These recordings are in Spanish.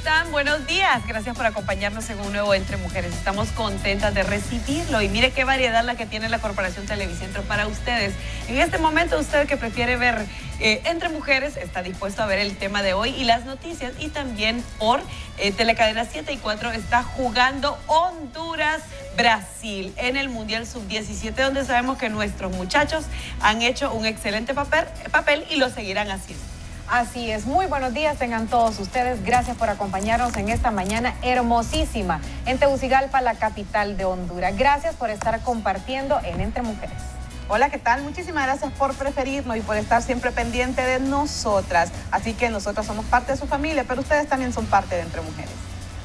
están? Buenos días. Gracias por acompañarnos en un nuevo Entre Mujeres. Estamos contentas de recibirlo y mire qué variedad la que tiene la Corporación Televicentro para ustedes. En este momento, usted que prefiere ver Entre Mujeres está dispuesto a ver el tema de hoy y las noticias, y también por Telecadena 7 y 4 está jugando Honduras Brasil en el Mundial Sub-17, donde sabemos que nuestros muchachos han hecho un excelente papel y lo seguirán haciendo. Así es, muy buenos días tengan todos ustedes, gracias por acompañarnos en esta mañana hermosísima en Tegucigalpa, la capital de Honduras. Gracias por estar compartiendo en Entre Mujeres. Hola, ¿qué tal? Muchísimas gracias por preferirnos y por estar siempre pendiente de nosotras. Así que nosotros somos parte de su familia, pero ustedes también son parte de Entre Mujeres.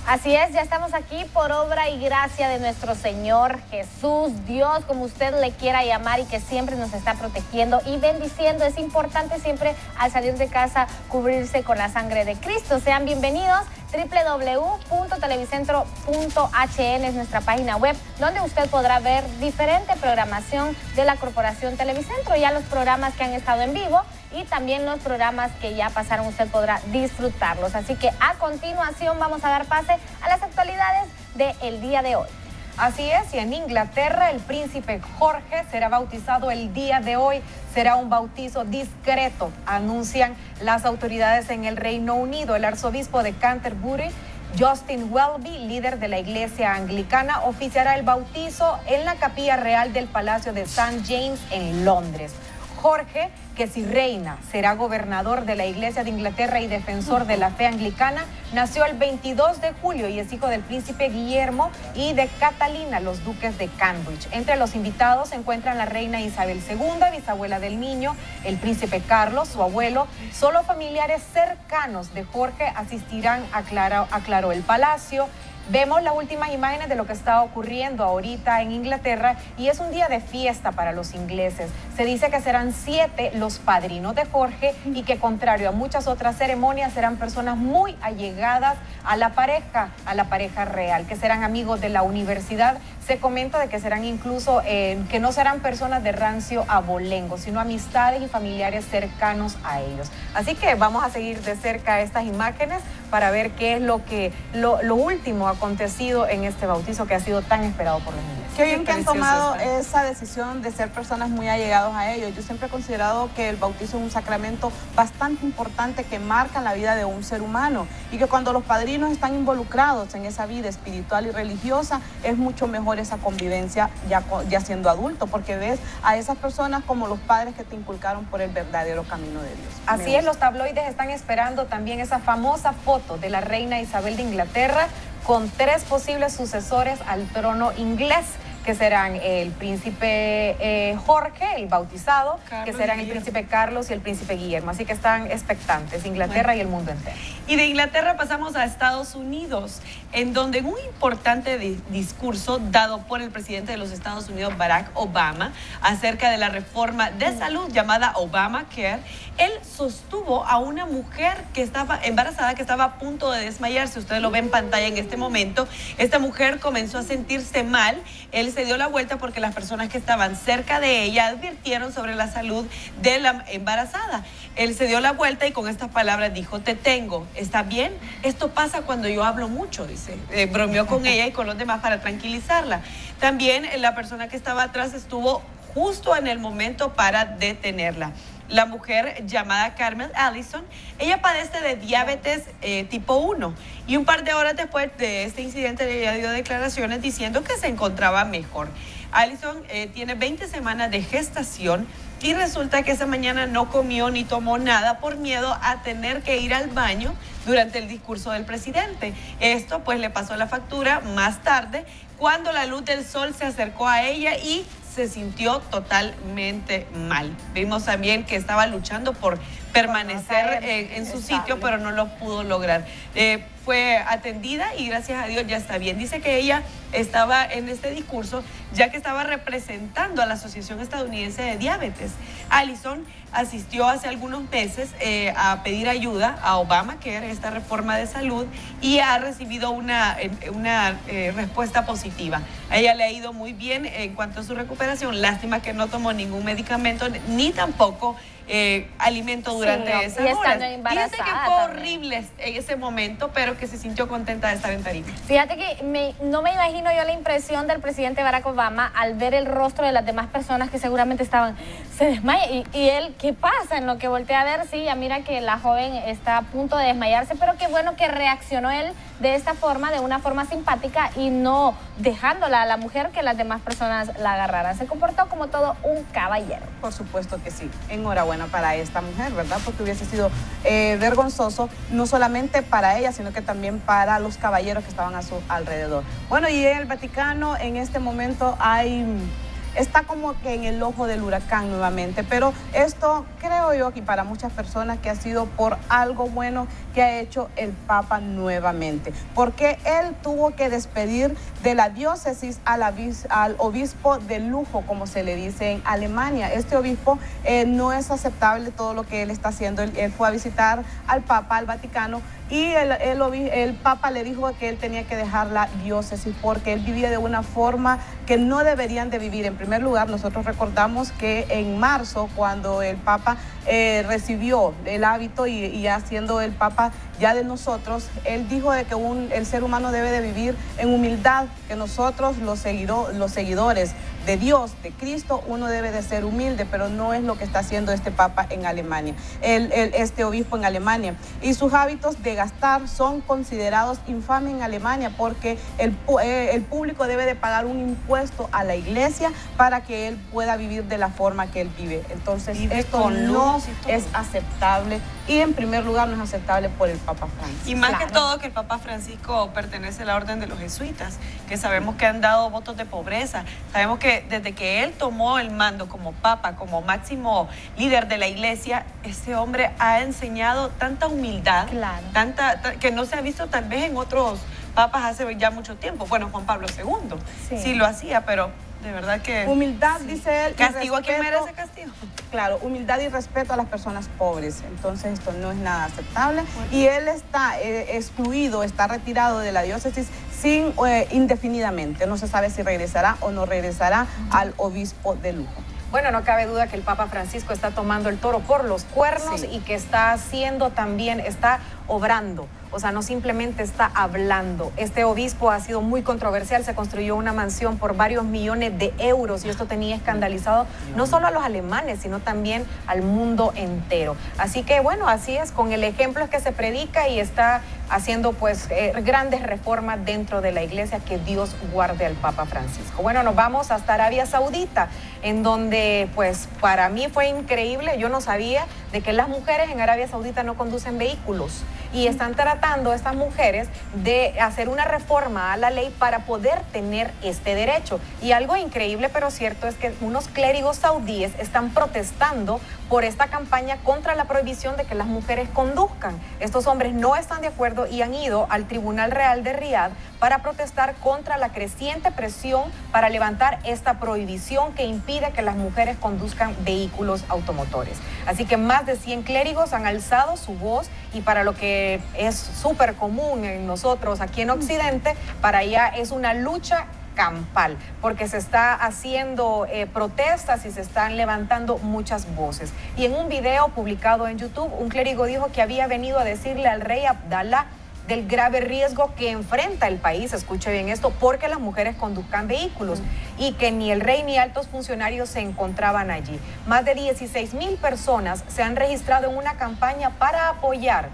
Así es, ya estamos aquí por obra y gracia de nuestro Señor Jesús, Dios, como usted le quiera llamar, y que siempre nos está protegiendo y bendiciendo. Es importante siempre al salir de casa cubrirse con la sangre de Cristo. Sean bienvenidos. www.televicentro.hn es nuestra página web, donde usted podrá ver diferente programación de la Corporación Televicentro, ya los programas que han estado en vivo y también los programas que ya pasaron, usted podrá disfrutarlos. Así que a continuación vamos a dar pase a las actualidades del día de hoy. Así es, y en Inglaterra el príncipe Jorge será bautizado el día de hoy. Será un bautizo discreto, anuncian las autoridades en el Reino Unido. El arzobispo de Canterbury, Justin Welby, líder de la iglesia anglicana, oficiará el bautizo en la Capilla Real del Palacio de St. James en Londres. Jorge, que si reina, será gobernador de la Iglesia de Inglaterra y defensor de la fe anglicana, nació el 22 de julio y es hijo del príncipe Guillermo y de Catalina, los duques de Cambridge. Entre los invitados se encuentran la reina Isabel II, bisabuela del niño, el príncipe Carlos, su abuelo. Solo familiares cercanos de Jorge asistirán, aclaró el palacio. Vemos las últimas imágenes de lo que está ocurriendo ahorita en Inglaterra, y es un día de fiesta para los ingleses. Se dice que serán 7 los padrinos de Jorge y que, contrario a muchas otras ceremonias, serán personas muy allegadas a la pareja real, que serán amigos de la universidad. Se comenta de que serán incluso, que no serán personas de rancio abolengo, sino amistades y familiares cercanos a ellos. Así que vamos a seguir de cerca estas imágenes para ver qué es lo último acontecido en este bautizo que ha sido tan esperado por los niños. Qué bien que han tomado esa decisión de ser personas muy allegados a ellos. Yo siempre he considerado que el bautizo es un sacramento bastante importante que marca la vida de un ser humano, y que cuando los padrinos están involucrados en esa vida espiritual y religiosa es mucho mejor esa convivencia ya siendo adulto, porque ves a esas personas como los padres que te inculcaron por el verdadero camino de Dios. Así es, los tabloides están esperando también esa famosa foto de la reina Isabel de Inglaterra con 3 posibles sucesores al trono inglés, que serán el príncipe Jorge, el bautizado, Carlos, que serán el príncipe Carlos y el príncipe Guillermo. Así que están expectantes Inglaterra y el mundo entero. Y de Inglaterra pasamos a Estados Unidos, en donde un importante discurso dado por el presidente de los Estados Unidos, Barack Obama, acerca de la reforma de salud llamada Obamacare, él sostuvo a una mujer que estaba embarazada, que estaba a punto de desmayarse. Ustedes lo ven en pantalla en este momento. Esta mujer comenzó a sentirse mal. Él se dio la vuelta porque las personas que estaban cerca de ella advirtieron sobre la salud de la embarazada. Él se dio la vuelta y con estas palabras dijo: te tengo, ¿está bien? Esto pasa cuando yo hablo mucho, dice. Bromeó con ella y con los demás para tranquilizarla. También la persona que estaba atrás estuvo justo en el momento para detenerla. La mujer, llamada Carmen Allison, ella padece de diabetes tipo 1, y un par de horas después de este incidente ella dio declaraciones diciendo que se encontraba mejor. Allison tiene 20 semanas de gestación y resulta que esa mañana no comió ni tomó nada por miedo a tener que ir al baño durante el discurso del presidente. Esto pues le pasó la factura más tarde, cuando la luz del sol se acercó a ella y se sintió totalmente mal. Vimos también que estaba luchando por permanecer en su sitio, pero no lo pudo lograr. Fue atendida y gracias a Dios ya está bien. Dice que ella estaba en este discurso ya que estaba representando a la Asociación Estadounidense de Diabetes. Allison asistió hace algunos meses a pedir ayuda a Obamacare, esta reforma de salud, y ha recibido una respuesta positiva. A ella le ha ido muy bien en cuanto a su recuperación. Lástima que no tomó ningún medicamento ni tampoco alimento durante esas horas. Dice que fue horrible en ese momento, pero que se sintió contenta de estar en tarima. Fíjate que no me imagino yo la impresión del presidente Barack Obama al ver el rostro de las demás personas que seguramente estaban, se desmaya, y él, ¿qué pasa? En lo que voltea a ver, sí, ya mira que la joven está a punto de desmayarse, pero qué bueno que reaccionó él de esta forma, de una forma simpática y no dejándola a la mujer que las demás personas la agarraran. Se comportó como todo un caballero. Por supuesto que sí. Enhorabuena para esta mujer, ¿verdad? Porque hubiese sido vergonzoso, no solamente para ella, sino que también para los caballeros que estaban a su alrededor. Bueno, y en el Vaticano en este momento hay... está como que en el ojo del huracán nuevamente, pero esto creo yo que para muchas personas que ha sido por algo bueno que ha hecho el Papa nuevamente, porque él tuvo que despedir de la diócesis al obispo de lujo, como se le dice en Alemania. Este obispo no es aceptable todo lo que él está haciendo. Él fue a visitar al Papa, al Vaticano, y el Papa le dijo que él tenía que dejar la diócesis porque él vivía de una forma que no deberían de vivir. En primer lugar, nosotros recordamos que en marzo, cuando el Papa recibió el hábito y ya siendo el Papa ya de nosotros, él dijo de que el ser humano debe de vivir en humildad, que nosotros los seguidores de Dios, de Cristo, uno debe de ser humilde, pero no es lo que está haciendo este Papa en Alemania, este obispo en Alemania. Y sus hábitos de gastar son considerados infames en Alemania porque el público debe de pagar un impuesto a la iglesia para que él pueda vivir de la forma que él vive. Entonces, esto no es aceptable y en primer lugar no es aceptable por el Papa Francisco. Y más que todo que el Papa Francisco pertenece a la orden de los jesuitas, que sabemos que han dado votos de pobreza, sabemos que desde que él tomó el mando como Papa, como máximo líder de la iglesia, ese hombre ha enseñado tanta humildad, que no se ha visto tal vez en otros papas hace ya mucho tiempo. Bueno, Juan Pablo II sí lo hacía, pero de verdad que... Humildad, dice él. Castigo a quien merece castigo. Claro, humildad y respeto a las personas pobres. Entonces esto no es nada aceptable. Bueno. Y él está excluido, está retirado de la diócesis indefinidamente. No se sabe si regresará o no regresará al obispo de lujo. Bueno, no cabe duda que el Papa Francisco está tomando el toro por los cuernos y que está haciendo también, está obrando. O sea, no simplemente está hablando. Este obispo ha sido muy controversial. Se construyó una mansión por varios millones de euros y esto tenía escandalizado no solo a los alemanes, sino también al mundo entero. Así que, bueno, así es. Con el ejemplo es que se predica y está haciendo, pues, grandes reformas dentro de la iglesia. Que Dios guarde al Papa Francisco. Bueno, nos vamos hasta Arabia Saudita, en donde, pues, para mí fue increíble. Yo no sabía de que las mujeres en Arabia Saudita no conducen vehículos y están tratando a estas mujeres de hacer una reforma a la ley para poder tener este derecho. Y algo increíble pero cierto es que unos clérigos saudíes están protestando por esta campaña contra la prohibición de que las mujeres conduzcan. Estos hombres no están de acuerdo y han ido al Tribunal Real de Riad para protestar contra la creciente presión para levantar esta prohibición que impide que las mujeres conduzcan vehículos automotores. Así que más de 100 clérigos han alzado su voz, y para lo que es súper común en nosotros aquí en Occidente, para allá es una lucha campal, porque se está haciendo protestas y se están levantando muchas voces. Y en un video publicado en YouTube, un clérigo dijo que había venido a decirle al rey Abdalá del grave riesgo que enfrenta el país, escuche bien esto, porque las mujeres conduzcan vehículos, y que ni el rey ni altos funcionarios se encontraban allí. Más de 16,000 personas se han registrado en una campaña para apoyar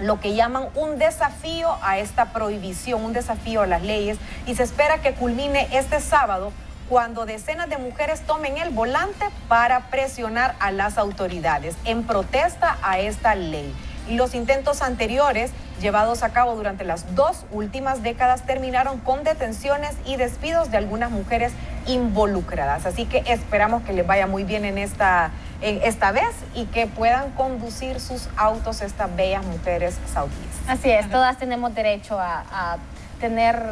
lo que llaman un desafío a esta prohibición, un desafío a las leyes, y se espera que culmine este sábado cuando decenas de mujeres tomen el volante para presionar a las autoridades en protesta a esta ley. Y los intentos anteriores llevados a cabo durante las dos últimas décadas terminaron con detenciones y despidos de algunas mujeres involucradas. Así que esperamos que les vaya muy bien en esta vez y que puedan conducir sus autos estas bellas mujeres saudíes. Así es, todas tenemos derecho a tener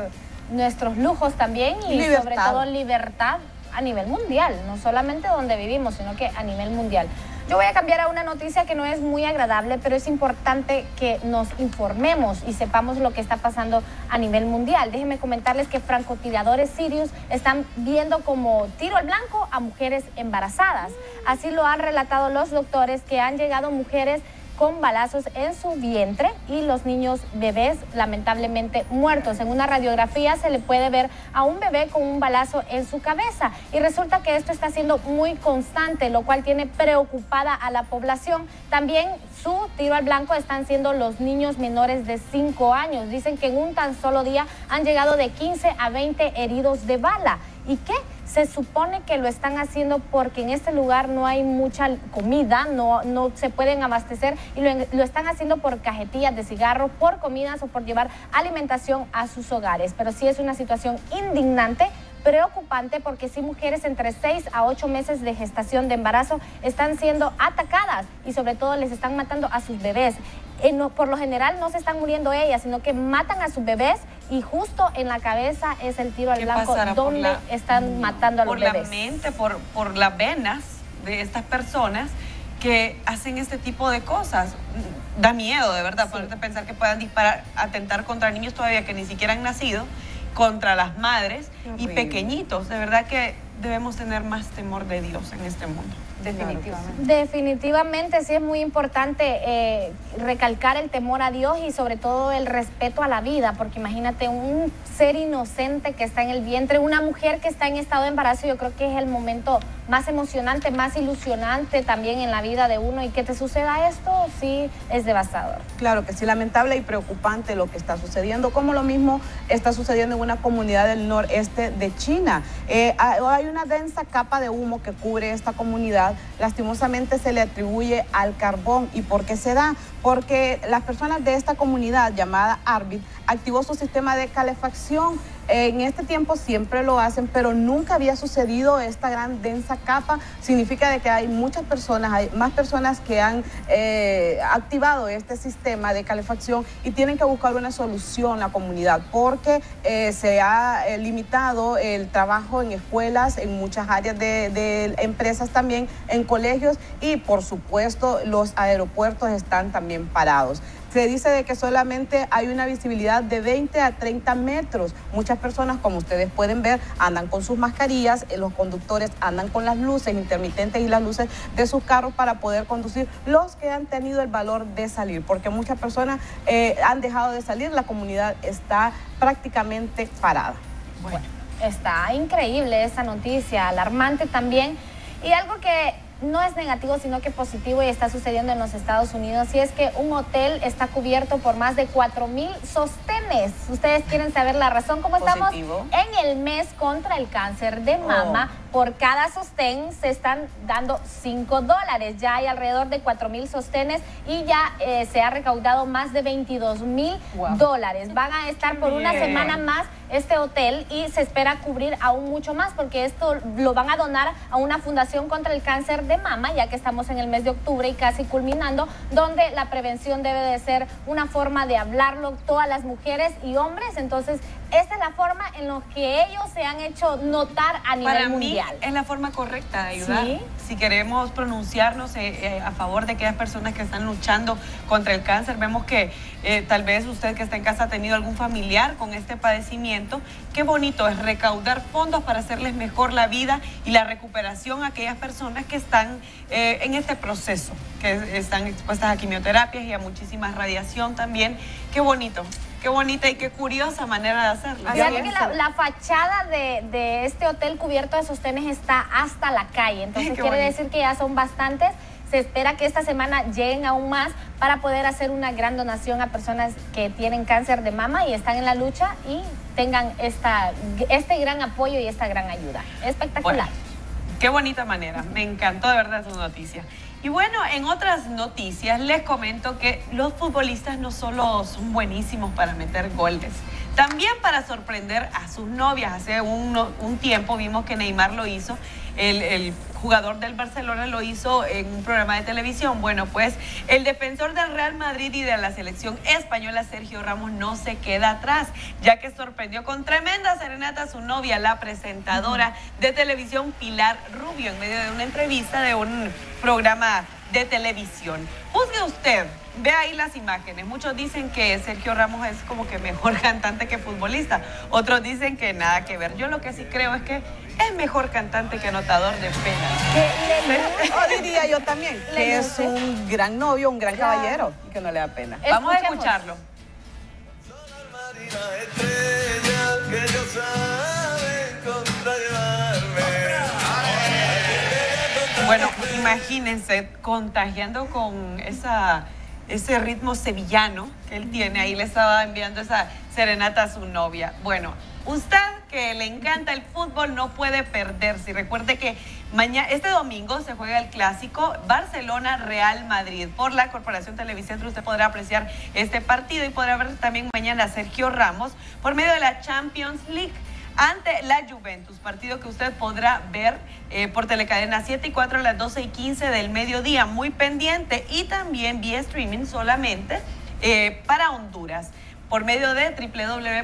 nuestros lujos también y libertad, sobre todo libertad a nivel mundial, no solamente donde vivimos, sino que a nivel mundial. Yo voy a cambiar a una noticia que no es muy agradable, pero es importante que nos informemos y sepamos lo que está pasando a nivel mundial. Déjenme comentarles que francotiradores sirios están viendo como tiro al blanco a mujeres embarazadas. Así lo han relatado los doctores, que han llegado mujeres con balazos en su vientre y los niños bebés lamentablemente muertos. En una radiografía se le puede ver a un bebé con un balazo en su cabeza, y resulta que esto está siendo muy constante, lo cual tiene preocupada a la población. También su tiro al blanco están siendo los niños menores de 5 años. Dicen que en un tan solo día han llegado de 15 a 20 heridos de bala. ¿Y qué? Se supone que lo están haciendo porque en este lugar no hay mucha comida, no se pueden abastecer, y lo están haciendo por cajetillas de cigarros, por comidas o por llevar alimentación a sus hogares. Pero sí es una situación indignante, preocupante, porque sí, mujeres entre 6 a 8 meses de gestación de embarazo están siendo atacadas, y sobre todo les están matando a sus bebés. Por lo general no se están muriendo ellas, sino que matan a sus bebés, y justo en la cabeza es el tiro al blanco donde están matando a los bebés. Por la mente, por las venas de estas personas que hacen este tipo de cosas. Da miedo, de verdad, sí, ponerte a pensar que puedan disparar, atentar contra niños todavía que ni siquiera han nacido, contra las madres y pequeñitos. De verdad que debemos tener más temor de Dios en este mundo. Definitivamente. Definitivamente, sí es muy importante recalcar el temor a Dios y sobre todo el respeto a la vida, porque imagínate un ser inocente que está en el vientre, una mujer que está en estado de embarazo. Yo creo que es el momento más emocionante, más ilusionante también en la vida de uno, y que te suceda esto, sí es devastador. Claro que sí, lamentable y preocupante lo que está sucediendo, como lo mismo está sucediendo en una comunidad del noreste de China. Hay una densa capa de humo que cubre esta comunidad. Lastimosamente se le atribuye al carbón. ¿Y por qué se da? Porque las personas de esta comunidad llamada Arbit activó su sistema de calefacción. En este tiempo siempre lo hacen, pero nunca había sucedido esta gran densa capa. Significa de que hay muchas personas, hay más personas que han activado este sistema de calefacción, y tienen que buscar una solución la comunidad, porque se ha limitado el trabajo en escuelas, en muchas áreas de empresas también, en colegios, y por supuesto los aeropuertos están también parados. Se dice de que solamente hay una visibilidad de 20 a 30 metros. Muchas personas, como ustedes pueden ver, andan con sus mascarillas, los conductores andan con las luces intermitentes y las luces de sus carros para poder conducir, los que han tenido el valor de salir, porque muchas personas han dejado de salir. La comunidad está prácticamente parada. Bueno, está increíble esa noticia, alarmante también, y algo que no es negativo, sino que positivo, y está sucediendo en los Estados Unidos, y es que un hotel está cubierto por más de 4.000 sostenes. ¿Ustedes quieren saber la razón? ¿Cómo estamos? Positivo. En el mes contra el cáncer de mama, por cada sostén se están dando $5. Ya hay alrededor de 4.000 sostenes, y ya se ha recaudado más de $22.000. Van a estar por una semana más este hotel, y se espera cubrir aún mucho más, porque esto lo van a donar a una fundación contra el cáncer de mama, ya que estamos en el mes de octubre y casi culminando, donde la prevención debe de ser una forma de hablarlo todas las mujeres y hombres. Entonces esta es la forma en la que ellos se han hecho notar a nivel mundial. Para mí es la forma correcta de ayudar. ¿Sí? Si queremos pronunciarnos a favor de aquellas personas que están luchando contra el cáncer, vemos que tal vez usted que está en casa ha tenido algún familiar con este padecimiento. Qué bonito es recaudar fondos para hacerles mejor la vida y la recuperación a aquellas personas que están en este proceso, que están expuestas a quimioterapias y a muchísima radiación también. Qué bonito. Qué bonita y qué curiosa manera de hacerlo. Fíjate que la fachada de este hotel cubierto de sostenes está hasta la calle, entonces quiere decir que ya son bastantes. Se espera que esta semana lleguen aún más para poder hacer una gran donación a personas que tienen cáncer de mama y están en la lucha y tengan este gran apoyo y esta gran ayuda. Espectacular. Bueno, qué bonita manera, me encantó de verdad su noticia. Y bueno, en otras noticias les comento que los futbolistas no solo son buenísimos para meter goles, también para sorprender a sus novias. Hace un tiempo vimos que Neymar lo hizo, el jugador del Barcelona lo hizo en un programa de televisión. Bueno, pues el defensor del Real Madrid y de la selección española, Sergio Ramos, no se queda atrás, ya que sorprendió con tremenda serenata a su novia, la presentadora de televisión Pilar Rubio, en medio de una entrevista de un programa de televisión. Juzgue usted, ve ahí las imágenes. Muchos dicen que Sergio Ramos es como que mejor cantante que futbolista. Otros dicen que nada que ver. Yo lo que sí creo es que es mejor cantante que anotador de penas. O diría yo también, que es un gran novio, un gran caballero y que no le da pena. Vamos a escucharlo. Bueno, imagínense contagiando con ese ritmo sevillano que él tiene. Ahí le estaba enviando esa serenata a su novia. Bueno, usted que le encanta el fútbol no puede perderse. Y recuerde que mañana, este domingo se juega el clásico Barcelona-Real Madrid. Por la Corporación Televicentro usted podrá apreciar este partido y podrá ver también mañana a Sergio Ramos por medio de la Champions League ante la Juventus, partido que usted podrá ver por Telecadena 7 y 4 a las 12:15 del mediodía, muy pendiente, y también vía streaming solamente para Honduras, por medio de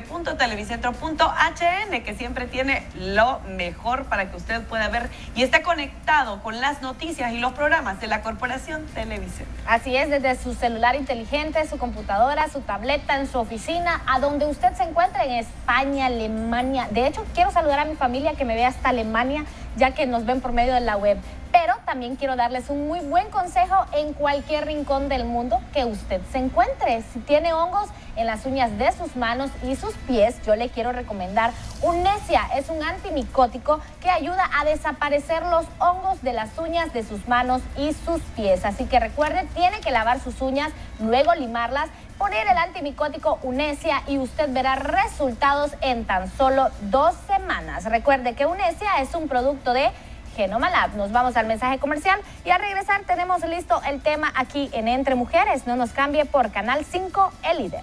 www.televicentro.hn, que siempre tiene lo mejor para que usted pueda ver y esté conectado con las noticias y los programas de la Corporación Televicentro. Así es, desde su celular inteligente, su computadora, su tableta, en su oficina, a donde usted se encuentre, en España, Alemania. De hecho, quiero saludar a mi familia que me ve hasta Alemania, ya que nos ven por medio de la web. Pero también quiero darles un muy buen consejo en cualquier rincón del mundo que usted se encuentre. Si tiene hongos en las uñas de sus manos y sus pies, yo le quiero recomendar Unesia. Es un antimicótico que ayuda a desaparecer los hongos de las uñas de sus manos y sus pies. Así que recuerde, tiene que lavar sus uñas, luego limarlas, poner el antimicótico Unesia y usted verá resultados en tan solo 2 semanas. Recuerde que Unesia es un producto de Genoma Lab. Nos vamos al mensaje comercial y al regresar tenemos listo el tema aquí en Entre Mujeres. No nos cambie, por Canal 5, el líder.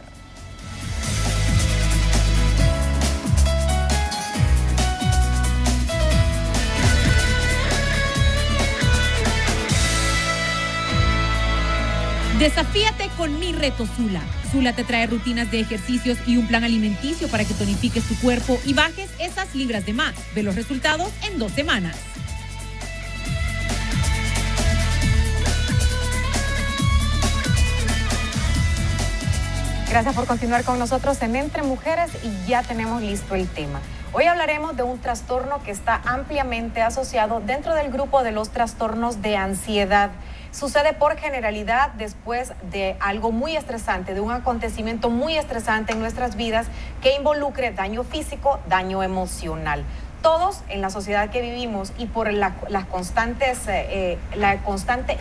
Desafíate con mi reto Zula. Zula te trae rutinas de ejercicios y un plan alimenticio para que tonifiques tu cuerpo y bajes esas libras de más. Ve los resultados en 2 semanas. Gracias por continuar con nosotros en Entre Mujeres y ya tenemos listo el tema. Hoy hablaremos de un trastorno que está ampliamente asociado dentro del grupo de los trastornos de ansiedad. Sucede por generalidad después de algo muy estresante, de un acontecimiento muy estresante en nuestras vidas que involucre daño físico, daño emocional. Todos en la sociedad que vivimos y por la constante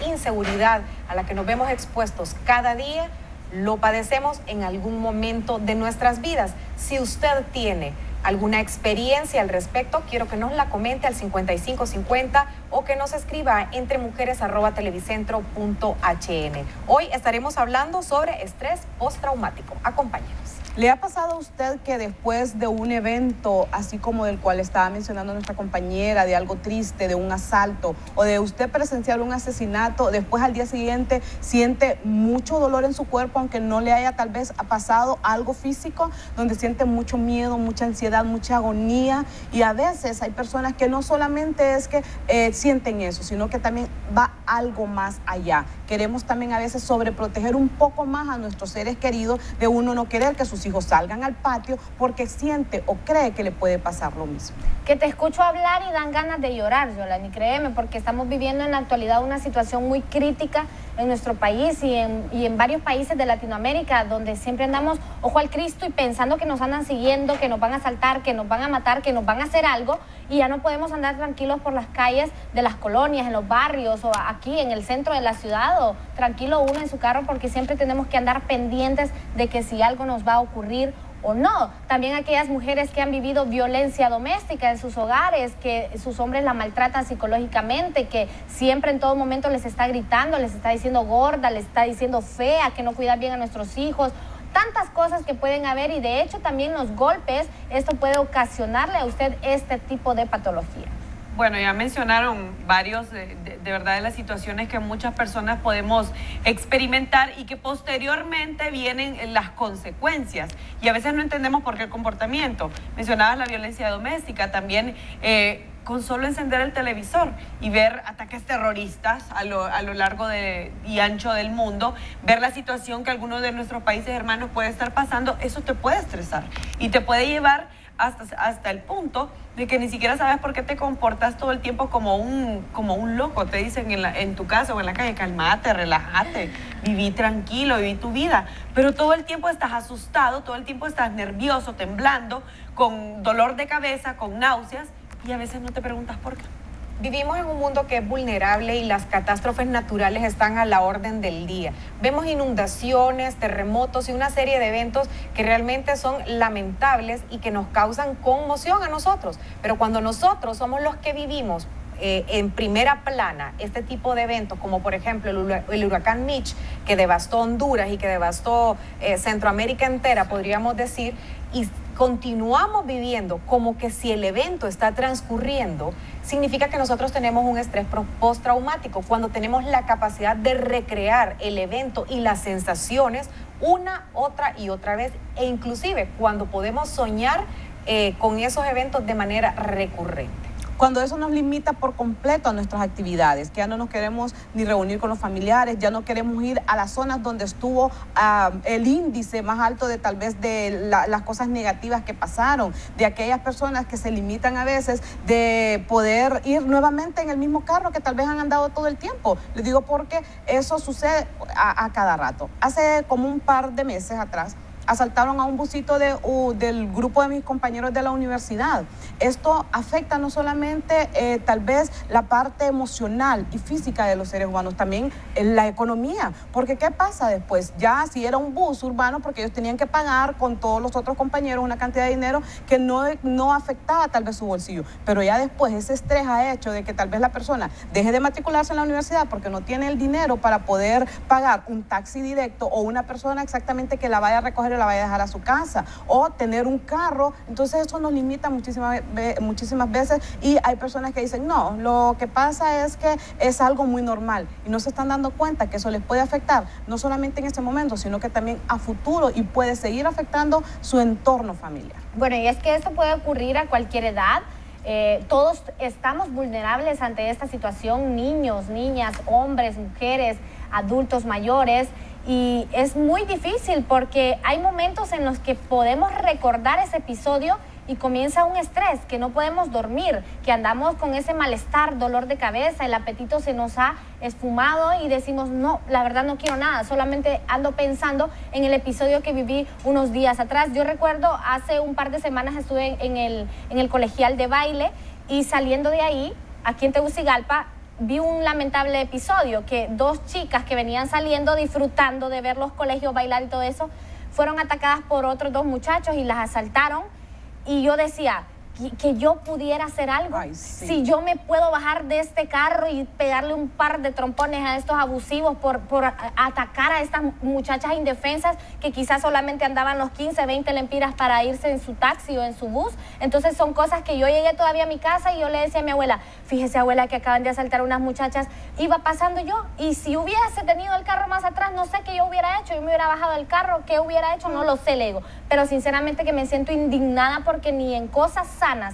inseguridad a la que nos vemos expuestos cada día, lo padecemos en algún momento de nuestras vidas. Si usted tiene alguna experiencia al respecto, quiero que nos la comente al 5550 o que nos escriba a entremujeres@televicentro.hn. Hoy estaremos hablando sobre estrés postraumático. Acompáñenos. ¿Le ha pasado a usted que después de un evento, así como del cual estaba mencionando nuestra compañera, de algo triste, de un asalto o de usted presenciar un asesinato, después al día siguiente siente mucho dolor en su cuerpo, aunque no le haya tal vez pasado algo físico, donde siente mucho miedo, mucha ansiedad, mucha agonía? Y a veces hay personas que no solamente es que sienten eso, sino que también va algo más allá. Queremos también a veces sobreproteger un poco más a nuestros seres queridos, de uno no querer que sus hijos salgan al patio porque siente o cree que le puede pasar lo mismo. Que te escucho hablar y dan ganas de llorar, Yolani, créeme, porque estamos viviendo en la actualidad una situación muy crítica en nuestro país y en varios países de Latinoamérica, donde siempre andamos ojo al Cristo y pensando que nos andan siguiendo, que nos van a asaltar, que nos van a matar, que nos van a hacer algo, y ya no podemos andar tranquilos por las calles de las colonias, en los barrios o aquí en el centro de la ciudad, o tranquilo uno en su carro, porque siempre tenemos que andar pendientes de que si algo nos va a ocurrir o no. También aquellas mujeres que han vivido violencia doméstica en sus hogares, que sus hombres la maltratan psicológicamente, que siempre en todo momento les está gritando, les está diciendo gorda, les está diciendo fea, que no cuidan bien a nuestros hijos. Tantas cosas que pueden haber, y de hecho también los golpes, esto puede ocasionarle a usted este tipo de patología. Bueno, ya mencionaron varios de verdad de las situaciones que muchas personas podemos experimentar y que posteriormente vienen las consecuencias, y a veces no entendemos por qué el comportamiento. Mencionabas la violencia doméstica, también con solo encender el televisor y ver ataques terroristas a lo largo y ancho del mundo, ver la situación que algunos de nuestros países hermanos puede estar pasando, eso te puede estresar y te puede llevar hasta el punto de que ni siquiera sabes por qué te comportas todo el tiempo como un loco. Te dicen en tu casa o en la calle, calmate, relájate, viví tranquilo, viví tu vida. Pero todo el tiempo estás asustado, todo el tiempo estás nervioso, temblando, con dolor de cabeza, con náuseas, y a veces no te preguntas por qué. Vivimos en un mundo que es vulnerable y las catástrofes naturales están a la orden del día. Vemos inundaciones, terremotos y una serie de eventos que realmente son lamentables y que nos causan conmoción a nosotros. Pero cuando nosotros somos los que vivimos en primera plana este tipo de eventos, como por ejemplo el huracán Mitch, que devastó Honduras y que devastó Centroamérica entera, podríamos decir, y continuamos viviendo como que si el evento está transcurriendo, significa que nosotros tenemos un estrés postraumático, cuando tenemos la capacidad de recrear el evento y las sensaciones una, otra y otra vez, e inclusive cuando podemos soñar con esos eventos de manera recurrente. Cuando eso nos limita por completo a nuestras actividades, que ya no nos queremos ni reunir con los familiares, ya no queremos ir a las zonas donde estuvo el índice más alto de tal vez de las cosas negativas que pasaron, de aquellas personas que se limitan a veces de poder ir nuevamente en el mismo carro que tal vez han andado todo el tiempo. Les digo porque eso sucede a cada rato. Hace como un par de meses atrás, asaltaron a un busito del grupo de mis compañeros de la universidad. Esto afecta no solamente tal vez la parte emocional y física de los seres humanos, también la economía, porque ¿qué pasa después? Ya si era un bus urbano, porque ellos tenían que pagar con todos los otros compañeros una cantidad de dinero que no afectaba tal vez su bolsillo, pero ya después ese estrés ha hecho de que tal vez la persona deje de matricularse en la universidad porque no tiene el dinero para poder pagar un taxi directo o una persona exactamente que la vaya a recoger, la vaya a dejar a su casa, o tener un carro. Entonces eso nos limita muchísimas veces, y hay personas que dicen, no, lo que pasa es que es algo muy normal, y no se están dando cuenta que eso les puede afectar, no solamente en este momento, sino que también a futuro, y puede seguir afectando su entorno familiar. Bueno, y es que esto puede ocurrir a cualquier edad. Todos estamos vulnerables ante esta situación, niños, niñas, hombres, mujeres, adultos mayores. Y es muy difícil porque hay momentos en los que podemos recordar ese episodio y comienza un estrés, que no podemos dormir, que andamos con ese malestar, dolor de cabeza, el apetito se nos ha esfumado y decimos, no, la verdad no quiero nada, solamente ando pensando en el episodio que viví unos días atrás. Yo recuerdo hace un par de semanas estuve en el colegial de baile, y saliendo de ahí, aquí en Tegucigalpa, vi un lamentable episodio, que dos chicas que venían saliendo disfrutando de ver los colegios bailar y todo eso, fueron atacadas por otros dos muchachos y las asaltaron. Y yo decía, que yo pudiera hacer algo. Ay, sí. Si yo me puedo bajar de este carro y pegarle un par de trompones a estos abusivos por atacar a estas muchachas indefensas que quizás solamente andaban los 15, 20 lempiras para irse en su taxi o en su bus. Entonces son cosas que yo llegué todavía a mi casa y yo le decía a mi abuela, fíjese abuela que acaban de asaltar a unas muchachas, iba pasando yo, y si hubiese tenido el carro más atrás, no sé qué yo hubiera hecho, yo me hubiera bajado del carro, qué hubiera hecho, no lo sé, le digo. Pero sinceramente que me siento indignada porque ni en cosas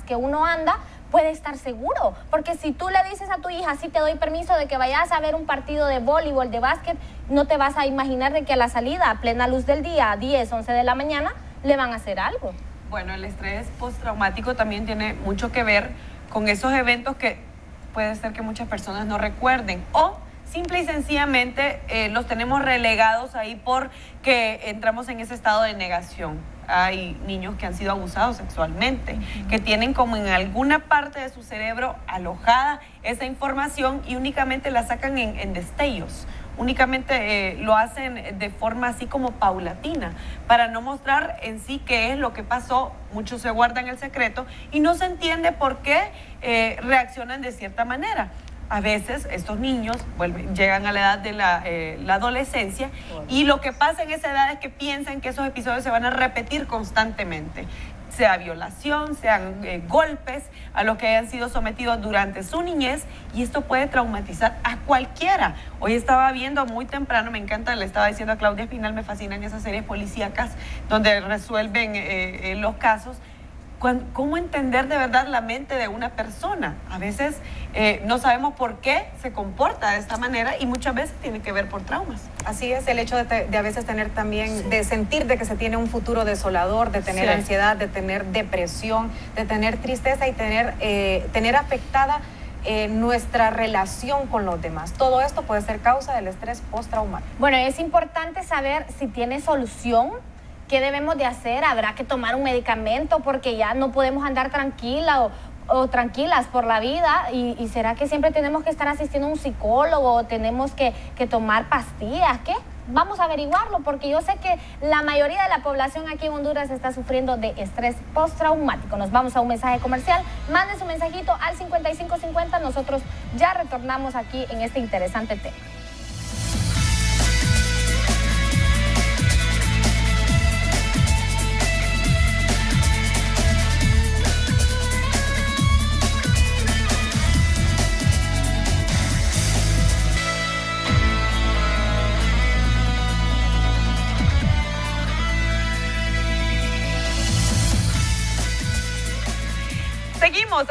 que uno anda puede estar seguro, porque si tú le dices a tu hija, sí te doy permiso de que vayas a ver un partido de voleibol, de básquet, no te vas a imaginar de que a la salida, a plena luz del día, a 10, 11 de la mañana, le van a hacer algo. Bueno, el estrés postraumático también tiene mucho que ver con esos eventos que puede ser que muchas personas no recuerden, o simple y sencillamente los tenemos relegados ahí porque entramos en ese estado de negación. Hay niños que han sido abusados sexualmente, que tienen como en alguna parte de su cerebro alojada esa información y únicamente la sacan en destellos, únicamente lo hacen de forma así como paulatina, para no mostrar en sí qué es lo que pasó. Muchos se guardan el secreto y no se entiende por qué reaccionan de cierta manera. A veces estos niños llegan a la edad de la adolescencia, y lo que pasa en esa edad es que piensan que esos episodios se van a repetir constantemente, sea violación, sean golpes a los que hayan sido sometidos durante su niñez, y esto puede traumatizar a cualquiera. Hoy estaba viendo muy temprano, me encanta, le estaba diciendo a Claudia Espinal, me fascinan esas series policíacas donde resuelven los casos ¿Cómo entender de verdad la mente de una persona? A veces no sabemos por qué se comporta de esta manera y muchas veces tiene que ver por traumas. Así es, el hecho de a veces tener también, sí, de sentir de que se tiene un futuro desolador, de tener, sí, ansiedad, de tener depresión, de tener tristeza y tener afectada nuestra relación con los demás. Todo esto puede ser causa del estrés postraumático. Bueno, es importante saber si tiene solución. ¿Qué debemos de hacer? ¿Habrá que tomar un medicamento porque ya no podemos andar tranquila o tranquilas por la vida? ¿Y será que siempre tenemos que estar asistiendo a un psicólogo o tenemos que tomar pastillas? ¿Qué? Vamos a averiguarlo, porque yo sé que la mayoría de la población aquí en Honduras está sufriendo de estrés postraumático. Nos vamos a un mensaje comercial. Manden su mensajito al 5550. Nosotros ya retornamos aquí en este interesante tema.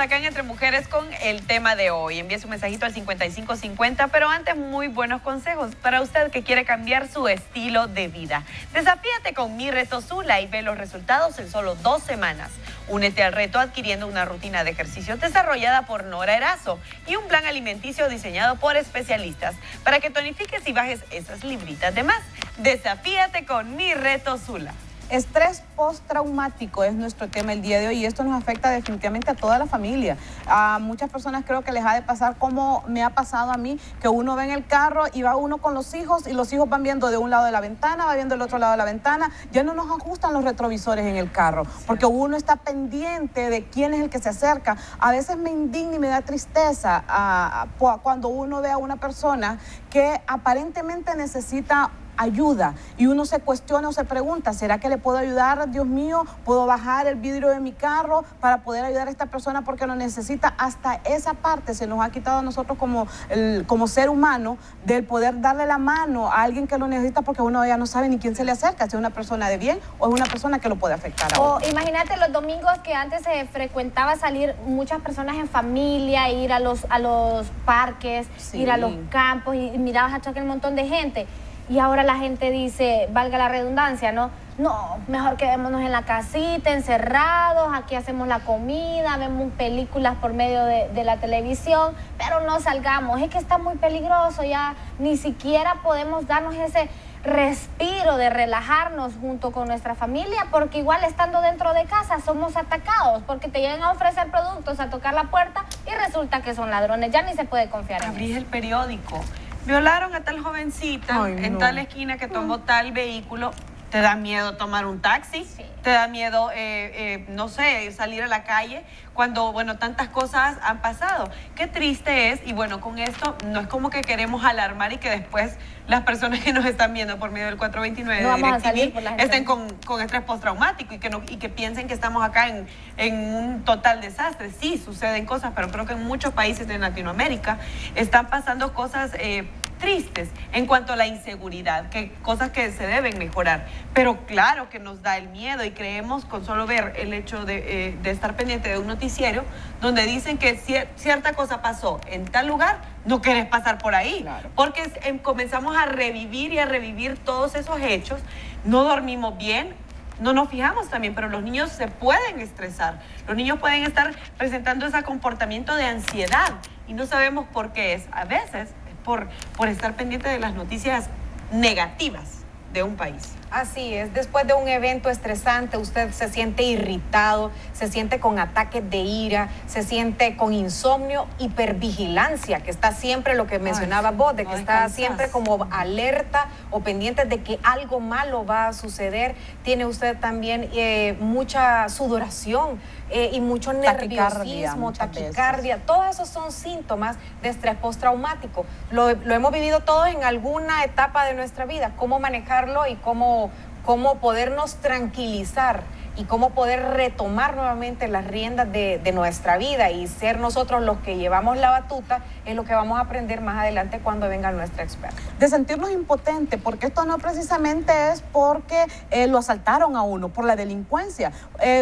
Acá en Entre Mujeres con el tema de hoy. Envíe su mensajito al 5550, pero antes muy buenos consejos para usted que quiere cambiar su estilo de vida. Desafíate con mi reto Zula y ve los resultados en solo 2 semanas. Únete al reto adquiriendo una rutina de ejercicios desarrollada por Nora Erazo y un plan alimenticio diseñado por especialistas para que tonifiques y bajes esas libritas de más. Desafíate con mi reto Zula. Estrés postraumático es nuestro tema el día de hoy y esto nos afecta definitivamente a toda la familia. A muchas personas creo que les ha de pasar como me ha pasado a mí, que uno va en el carro y va uno con los hijos y los hijos van viendo de un lado de la ventana, va viendo el otro lado de la ventana, ya no nos ajustan los retrovisores en el carro porque uno está pendiente de quién es el que se acerca. A veces me indigna y me da tristeza cuando uno ve a una persona que aparentemente necesita ayuda y uno se cuestiona o se pregunta, ¿será que le puedo ayudar? Dios mío, ¿puedo bajar el vidrio de mi carro para poder ayudar a esta persona porque lo necesita? Hasta esa parte se nos ha quitado a nosotros como ser humano, del poder darle la mano a alguien que lo necesita, porque uno ya no sabe ni quién se le acerca, si es una persona de bien o es una persona que lo puede afectar a uno. O imagínate los domingos que antes se frecuentaba salir muchas personas en familia, ir a los parques, sí, ir a los campos y mirabas a aquel montón de gente. Y ahora la gente dice, valga la redundancia, ¿no? No, mejor quedémonos en la casita, encerrados, aquí hacemos la comida, vemos películas por medio de la televisión, pero no salgamos. Es que está muy peligroso, ya ni siquiera podemos darnos ese respiro de relajarnos junto con nuestra familia, porque igual estando dentro de casa somos atacados, porque te llegan a ofrecer productos, a tocar la puerta y resulta que son ladrones, ya ni se puede confiar en ellos. Abrís el periódico. Violaron a tal jovencita, ay, no, en tal esquina que tomó tal vehículo. Te da miedo tomar un taxi, sí, te da miedo, no sé, salir a la calle, cuando, bueno, tantas cosas han pasado. Qué triste es, y bueno, con esto no es como que queremos alarmar y que después las personas que nos están viendo por medio del 429 no de DirecTV estén con estrés postraumático y que piensen que estamos acá en un total desastre. Sí, suceden cosas, pero creo que en muchos países de Latinoamérica están pasando cosas tristes en cuanto a la inseguridad, que cosas que se deben mejorar, pero claro que nos da el miedo y creemos con solo ver el hecho de estar pendiente de un noticiero donde dicen que cierta cosa pasó en tal lugar, no querés pasar por ahí, claro, porque comenzamos a revivir y a revivir todos esos hechos, no dormimos bien, no nos fijamos también, pero los niños se pueden estresar, los niños pueden estar presentando ese comportamiento de ansiedad y no sabemos por qué es, a veces por estar pendiente de las noticias negativas de un país. Así es, después de un evento estresante usted se siente irritado, se siente con ataques de ira, se siente con insomnio, hipervigilancia, que está siempre lo que mencionaba vos, de que está siempre como alerta o pendiente de que algo malo va a suceder. Tiene usted también mucha sudoración y mucho nerviosismo, taquicardia. Todos esos son síntomas de estrés postraumático. Lo hemos vivido todos en alguna etapa de nuestra vida. ¿Cómo manejarlo y cómo podernos tranquilizar y cómo poder retomar nuevamente las riendas de nuestra vida y ser nosotros los que llevamos la batuta, es lo que vamos a aprender más adelante cuando venga nuestra experta. De sentirnos impotentes, porque esto no precisamente es porque lo asaltaron a uno, por la delincuencia.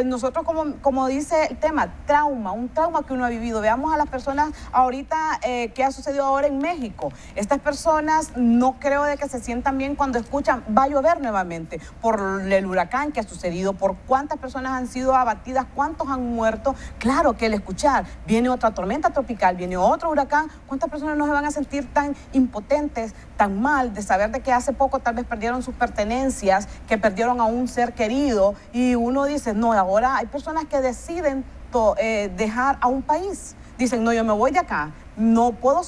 Nosotros, como dice el tema, trauma, un trauma que uno ha vivido. Veamos a las personas ahorita que ha sucedido ahora en México. Estas personas no creo de que se sientan bien cuando escuchan, va a llover nuevamente, por el huracán que ha sucedido, por cuántas personas han sido abatidas, cuántos han muerto. Claro que el escuchar, viene otra tormenta tropical, viene otro huracán, ¿cuántas personas no se van a sentir tan impotentes, tan mal, de saber de que hace poco tal vez perdieron sus pertenencias, que perdieron a un ser querido? Y uno dice, no, ahora hay personas que deciden dejar a un país. Dicen, no, yo me voy de acá, no puedo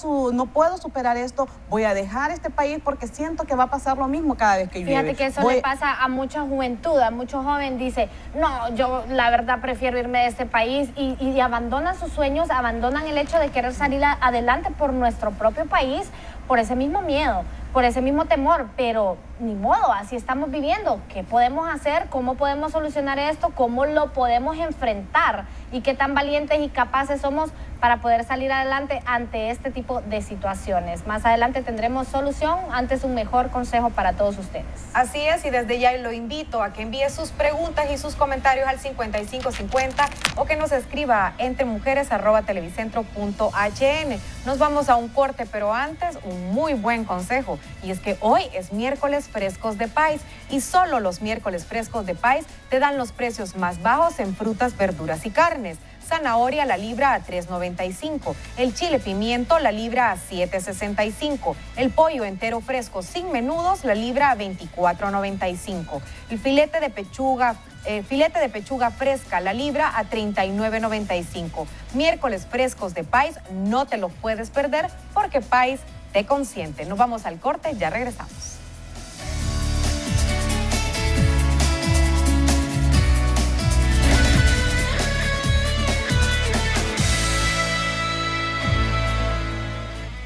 superar esto, voy a dejar este país porque siento que va a pasar lo mismo cada vez que llueve. Fíjate que eso le pasa a mucha juventud, a muchos jóvenes. Dice, no, yo la verdad prefiero irme de este país, y abandonan sus sueños, abandonan el hecho de querer salir adelante por nuestro propio país, por ese mismo miedo, por ese mismo temor. Pero ni modo, así estamos viviendo. ¿Qué podemos hacer? ¿Cómo podemos solucionar esto? ¿Cómo lo podemos enfrentar? ¿Y qué tan valientes y capaces somos para poder salir adelante ante este tipo de situaciones? Más adelante tendremos solución, antes un mejor consejo para todos ustedes. Así es, y desde ya lo invito a que envíe sus preguntas y sus comentarios al 5550 o que nos escriba a entremujeres@televicentro.hn. Nos vamos a un corte, pero antes un muy buen consejo, y es que hoy es miércoles frescos de Pais, y solo los miércoles frescos de Pais te dan los precios más bajos en frutas, verduras y carnes. Zanahoria la libra a $3.95, el chile pimiento la libra a $7.65, el pollo entero fresco sin menudos la libra a $24.95, el filete de pechuga fresca la libra a $39.95. Miércoles frescos de Pais, no te los puedes perder porque Pais te consiente. Nos vamos al corte, ya regresamos.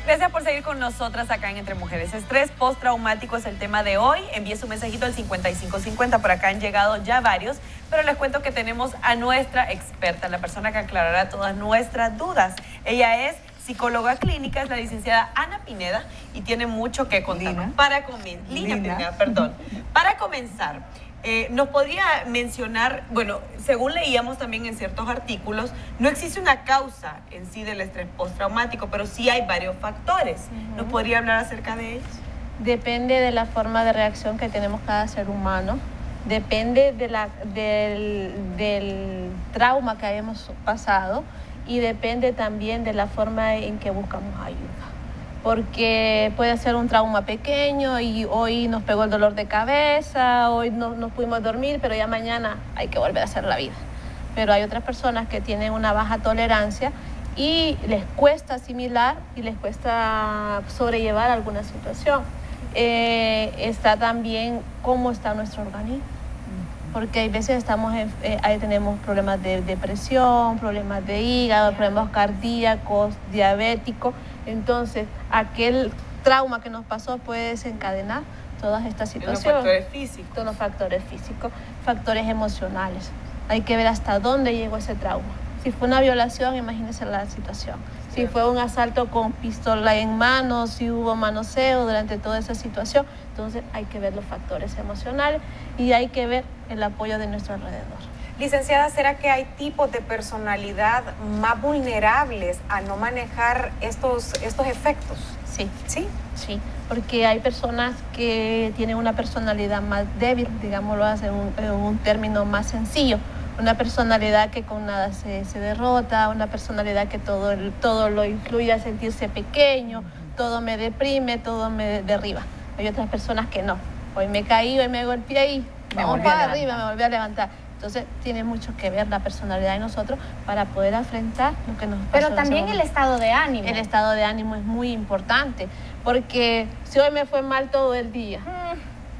Gracias por seguir con nosotras acá en Entre Mujeres. Estrés postraumático es el tema de hoy. Envíe su mensajito al 5550. Por acá han llegado ya varios, pero les cuento que tenemos a nuestra experta, la persona que aclarará todas nuestras dudas. Ella es psicóloga clínica, es la licenciada Ana Pineda, y tiene mucho que contarnos. Para comenzar, nos podría mencionar, bueno, según leíamos también en ciertos artículos, no existe una causa en sí del estrés postraumático, pero sí hay varios factores. ¿Nos podría hablar acerca de ellos? Depende de la forma de reacción que tenemos cada ser humano, depende de del trauma que hayamos pasado, y depende también de la forma en que buscamos ayuda. Porque puede ser un trauma pequeño y hoy nos pegó el dolor de cabeza, hoy no nos pudimos dormir, pero ya mañana hay que volver a hacer la vida. Pero hay otras personas que tienen una baja tolerancia y les cuesta asimilar y les cuesta sobrellevar alguna situación. Está también cómo está nuestro organismo. Porque hay veces ahí tenemos problemas de depresión, problemas de hígado, problemas cardíacos, diabéticos. Entonces, aquel trauma que nos pasó puede desencadenar todas estas situaciones. Todos los factores físicos. Todos los factores físicos, factores emocionales. Hay que ver hasta dónde llegó ese trauma. Si fue una violación, imagínense la situación. Sí. Si fue un asalto con pistola en mano, si hubo manoseo durante toda esa situación. Entonces, hay que ver los factores emocionales y hay que ver el apoyo de nuestro alrededor. Licenciada, ¿será que hay tipos de personalidad más vulnerables a no manejar estos efectos? Sí. ¿Sí? Sí, porque hay personas que tienen una personalidad más débil, digámoslo en un término más sencillo. Una personalidad que con nada se derrota, una personalidad que todo lo incluye a sentirse pequeño, todo me deprime, todo me derriba. Hay otras personas que no. Hoy me caí, hoy me golpeé y vamos para arriba, me volví a levantar. Entonces, tiene mucho que ver la personalidad de nosotros para poder afrontar lo que nos pasa. Pero también el estado de ánimo. El estado de ánimo es muy importante, porque si hoy me fue mal todo el día,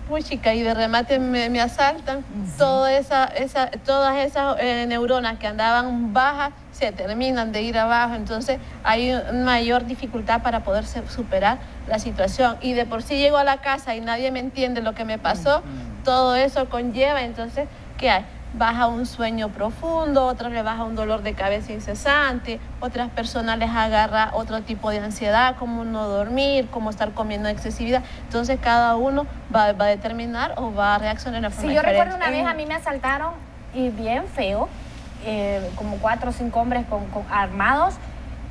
muy chica, y de remate me asaltan, todas esas neuronas que andaban bajas se terminan de ir abajo. Entonces, hay mayor dificultad para poder superar la situación. Y de por sí llego a la casa y nadie me entiende lo que me pasó, todo eso conlleva, entonces, ¿qué hay? baja un sueño profundo, otras les baja un dolor de cabeza incesante, otras personas les agarra otro tipo de ansiedad, como no dormir, como estar comiendo excesividad. Entonces cada uno va a determinar o va a reaccionar de una forma diferente. Yo recuerdo una vez a mí me asaltaron, y bien feo, como 4 o 5 hombres con armados,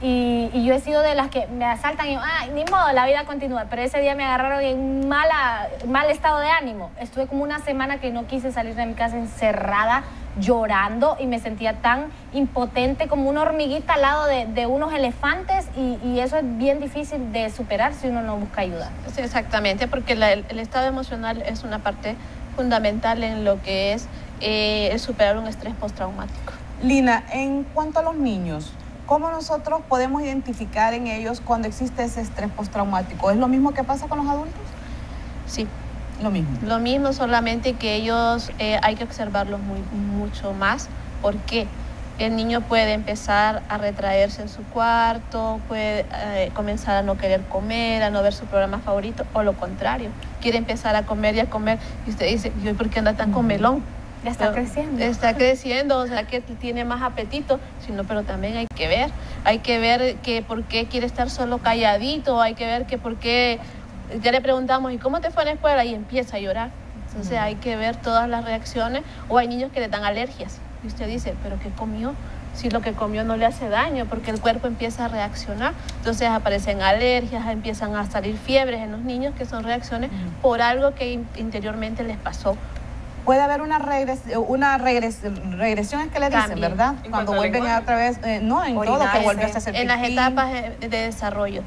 y yo he sido de las que me asaltan y yo, ah, ni modo, la vida continúa. Pero ese día me agarraron en mal estado de ánimo. Estuve como una semana que no quise salir de mi casa, encerrada, llorando, y me sentía tan impotente, como una hormiguita al lado de unos elefantes, y eso es bien difícil de superar si uno no busca ayuda. Sí, exactamente, porque el estado emocional es una parte fundamental en lo que es el superar un estrés postraumático. Lina, en cuanto a los niños, ¿cómo nosotros podemos identificar en ellos cuando existe ese estrés postraumático? ¿Es lo mismo que pasa con los adultos? Sí. Lo mismo. Lo mismo, solamente que ellos hay que observarlos mucho más, porque el niño puede empezar a retraerse en su cuarto, puede comenzar a no querer comer, a no ver su programa favorito, o lo contrario, quiere empezar a comer, y usted dice, ¿y por qué anda tan comelón? Ya está creciendo. Está creciendo, o sea que tiene más apetito, sino, pero también hay que ver que por qué quiere estar solo calladito, hay que ver que por qué, ya le preguntamos, ¿y cómo te fue en la escuela? Y empieza a llorar. Entonces hay que ver todas las reacciones, o hay niños que le dan alergias, y usted dice, ¿pero qué comió? Si lo que comió no le hace daño, porque el cuerpo empieza a reaccionar, entonces aparecen alergias, empiezan a salir fiebres en los niños, que son reacciones por algo que interiormente les pasó. Puede haber una regresión, es que le dicen, también, ¿verdad? Cuando vuelven a través, no, en todo, que vuelves a hacer pipí. En las etapas de desarrollo.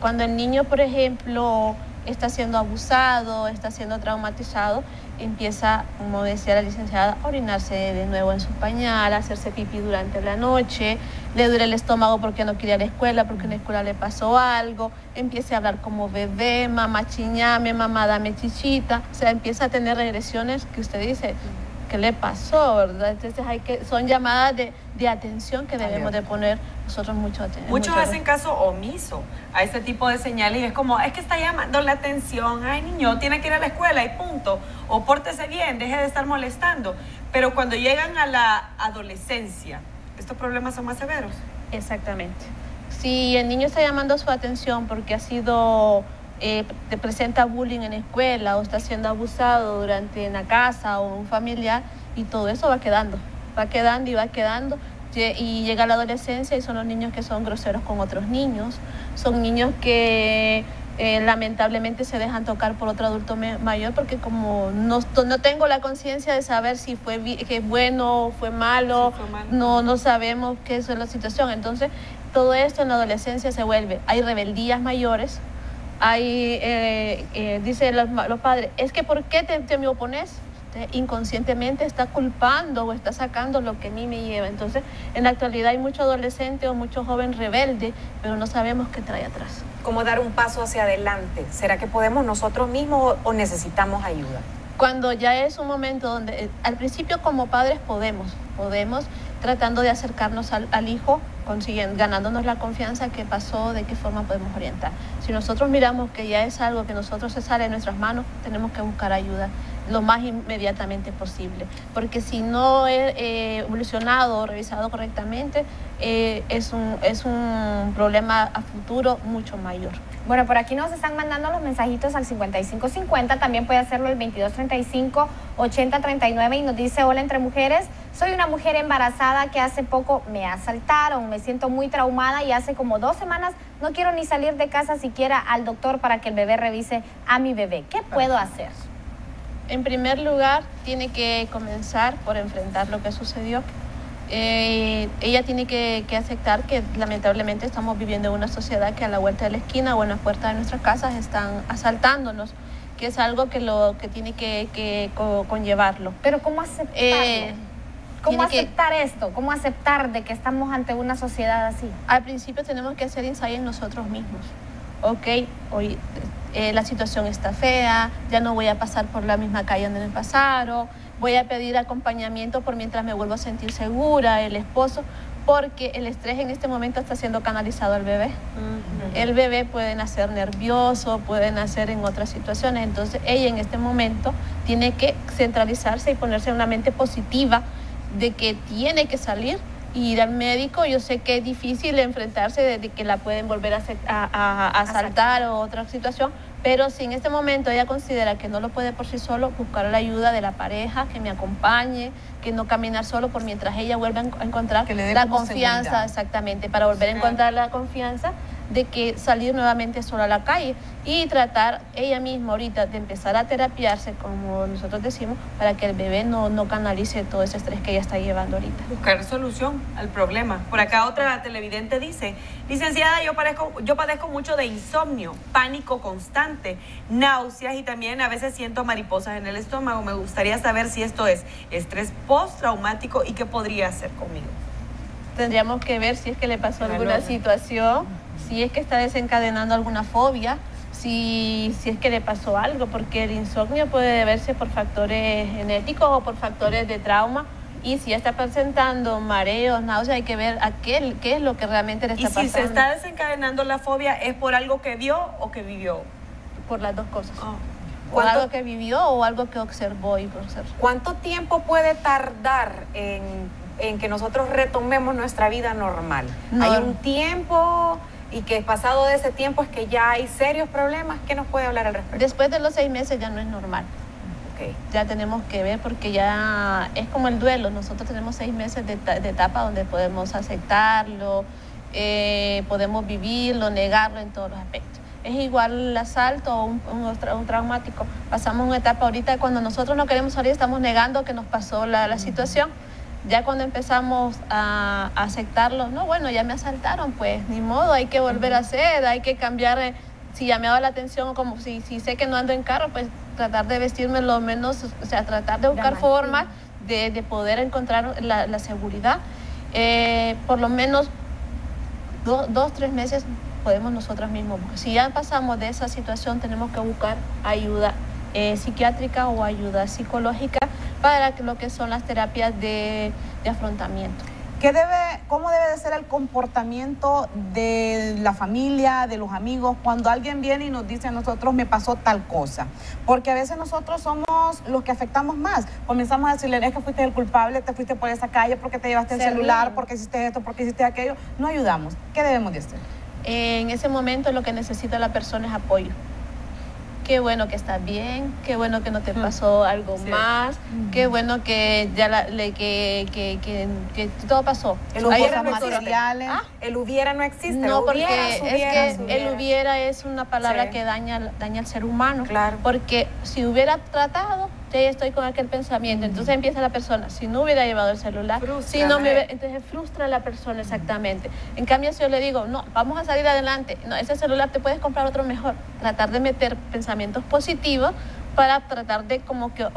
Cuando el niño, por ejemplo, está siendo abusado, está siendo traumatizado, empieza, como decía la licenciada, a orinarse de nuevo en su pañal, a hacerse pipí durante la noche, le duele el estómago porque no quiere ir a la escuela, porque en la escuela le pasó algo, empieza a hablar como bebé, mamá chiñame, mamá dame chichita, o sea, empieza a tener regresiones que usted dice, ¿qué le pasó? ¿Verdad? Entonces son llamadas de atención que debemos de poner nosotros mucho atención. Muchos hacen caso omiso a ese tipo de señales, y es como, es que está llamando la atención, ay niño, tiene que ir a la escuela y punto, o pórtese bien, deje de estar molestando. Pero cuando llegan a la adolescencia, ¿estos problemas son más severos? Exactamente. Si el niño está llamando su atención porque ha sido... te presenta bullying en la escuela, o está siendo abusado durante en la casa o un familiar, y todo eso va quedando, y llega la adolescencia y son los niños que son groseros con otros niños, son niños que lamentablemente se dejan tocar por otro adulto mayor, porque como no tengo la conciencia de saber si fue bueno o fue malo, no sabemos qué es la situación. Entonces todo esto en la adolescencia se vuelve, hay rebeldías mayores. Ahí dicen los padres, es que ¿por qué te me opones? Usted inconscientemente está culpando o está sacando lo que a mí me lleva. Entonces, en la actualidad hay mucho adolescente o mucho joven rebelde, pero no sabemos qué trae atrás. ¿Cómo dar un paso hacia adelante? ¿Será que podemos nosotros mismos o necesitamos ayuda? Cuando ya es un momento donde, al principio como padres podemos tratando de acercarnos al hijo, ganándonos la confianza, qué pasó, de qué forma podemos orientar. Si nosotros miramos que ya es algo que nosotros se sale de nuestras manos, tenemos que buscar ayuda lo más inmediatamente posible, porque si no es evolucionado o revisado correctamente, es un problema a futuro mucho mayor. Bueno, por aquí nos están mandando los mensajitos al 5550, también puede hacerlo el 2235 8039, y nos dice, hola Entre Mujeres, soy una mujer embarazada que hace poco me asaltaron, me siento muy traumada y hace como 2 semanas no quiero ni salir de casa siquiera al doctor para que el bebé revise a mi bebé. ¿Qué puedo hacer? En primer lugar, tiene que comenzar por enfrentar lo que sucedió. Ella tiene que aceptar que lamentablemente estamos viviendo en una sociedad que a la vuelta de la esquina o en las puertas de nuestras casas están asaltándonos, que es algo que tiene que conllevarlo. Pero ¿cómo aceptarlo? ¿Cómo aceptar esto? ¿Cómo aceptar de que estamos ante una sociedad así? Al principio tenemos que hacer ensayo en nosotros mismos. Ok, hoy... la situación está fea, ya no voy a pasar por la misma calle donde me pasaron, voy a pedir acompañamiento por mientras me vuelvo a sentir segura, el esposo, porque el estrés en este momento está siendo canalizado al bebé. El bebé puede nacer nervioso, puede nacer en otras situaciones, entonces ella en este momento tiene que centralizarse y ponerse en una mente positiva de que tiene que salir y ir al médico. Yo sé que es difícil enfrentarse desde que la pueden volver a asaltar o otra situación, pero si en este momento ella considera que no lo puede por sí solo, buscar la ayuda de la pareja, que me acompañe, que no caminar solo por mientras ella vuelve a encontrar la confianza, seguridad. Exactamente, para volver a encontrar la confianza de que salir nuevamente sola a la calle y tratar ella misma ahorita de empezar a terapiarse, como nosotros decimos, para que el bebé no canalice todo ese estrés que ella está llevando ahorita. Buscar solución al problema. Por acá otra televidente dice: licenciada, yo padezco mucho de insomnio, pánico constante, náuseas y también a veces siento mariposas en el estómago. Me gustaría saber si esto es estrés postraumático y qué podría hacer conmigo. Tendríamos que ver si es que le pasó alguna situación, si es que está desencadenando alguna fobia, si es que le pasó algo, porque el insomnio puede deberse por factores genéticos o por factores de trauma. Y si está presentando mareos, náuseas, hay que ver qué es lo que realmente le está pasando. Y si se está desencadenando la fobia, ¿es por algo que vio o que vivió? Por las dos cosas. O algo que vivió o algo que observó y observó. ¿Cuánto tiempo puede tardar en que nosotros retomemos nuestra vida normal? ¿Hay un tiempo? Y que pasado de ese tiempo es que ya hay serios problemas. ¿Qué nos puede hablar al respecto? Después de los 6 meses ya no es normal. Okay. Ya tenemos que ver, porque ya es como el duelo. Nosotros tenemos 6 meses de etapa donde podemos aceptarlo, podemos vivirlo, negarlo en todos los aspectos. Es igual el asalto o un traumático. Pasamos una etapa ahorita cuando nosotros no queremos salir, estamos negando que nos pasó la situación. Ya cuando empezamos a aceptarlo, no, bueno, ya me asaltaron, pues, ni modo, hay que volver a hacer, hay que cambiar. Si llamaba la atención, como si sé que no ando en carro, pues tratar de vestirme lo menos, o sea, tratar de buscar formas de poder encontrar la seguridad. Por lo menos 2, 3 meses podemos nosotras mismas. Si ya pasamos de esa situación, tenemos que buscar ayuda psiquiátrica o ayuda psicológica para lo que son las terapias de afrontamiento. ¿Cómo debe de ser el comportamiento de la familia, de los amigos, cuando alguien viene y nos dice a nosotros me pasó tal cosa? Porque a veces nosotros somos los que afectamos más. Comenzamos a decirle, es que fuiste el culpable, te fuiste por esa calle, porque te llevaste el celular, porque hiciste esto, porque hiciste aquello. No ayudamos. ¿Qué debemos de hacer? En ese momento lo que necesita la persona es apoyo. Qué bueno que estás bien, qué bueno que no te pasó algo más, qué bueno que ya que todo pasó. El hubiera no existe. El hubiera no existe. No, porque el hubiera es una palabra que daña al ser humano. Claro. Porque si hubiera tratado, ya estoy con aquel pensamiento. Entonces empieza la persona, si no hubiera llevado el celular, entonces frustra a la persona, exactamente. En cambio, si yo le digo, no, vamos a salir adelante, no, ese celular te puedes comprar otro mejor. Tratar de meter pensamientos positivos para tratar de como que